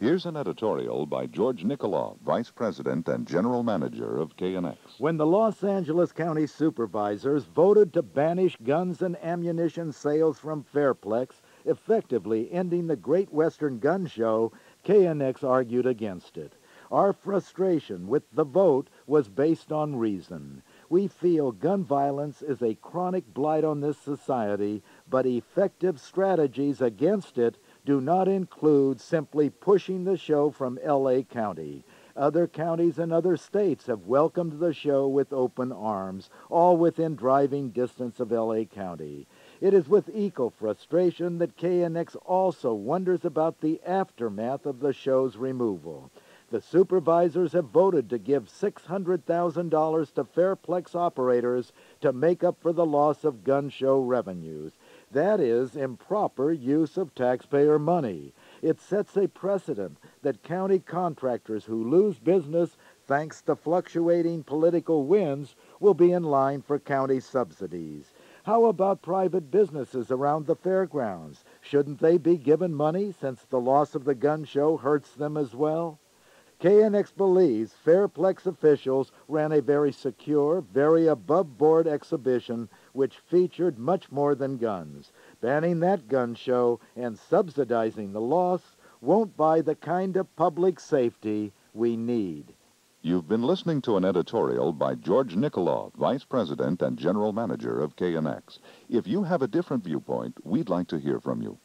Here's an editorial by George Nicholaw, Vice President and General Manager of KNX. When the Los Angeles County Supervisors voted to banish guns and ammunition sales from Fairplex, effectively ending the Great Western Gun Show, KNX argued against it. Our frustration with the vote was based on reason. We feel gun violence is a chronic blight on this society, but effective strategies against it do not include simply pushing the show from L.A. County. Other counties and other states have welcomed the show with open arms, all within driving distance of L.A. County. It is with equal frustration that KNX also wonders about the aftermath of the show's removal. The supervisors have voted to give $600,000 to Fairplex operators to make up for the loss of gun show revenues. That is improper use of taxpayer money. It sets a precedent that county contractors who lose business thanks to fluctuating political winds will be in line for county subsidies. How about private businesses around the fairgrounds? Shouldn't they be given money since the loss of the gun show hurts them as well? KNX believes Fairplex officials ran a very secure, very above-board exhibition which featured much more than guns. Banning that gun show and subsidizing the loss won't buy the kind of public safety we need. You've been listening to an editorial by George Nicholaw, Vice President and General Manager of KNX. If you have a different viewpoint, we'd like to hear from you.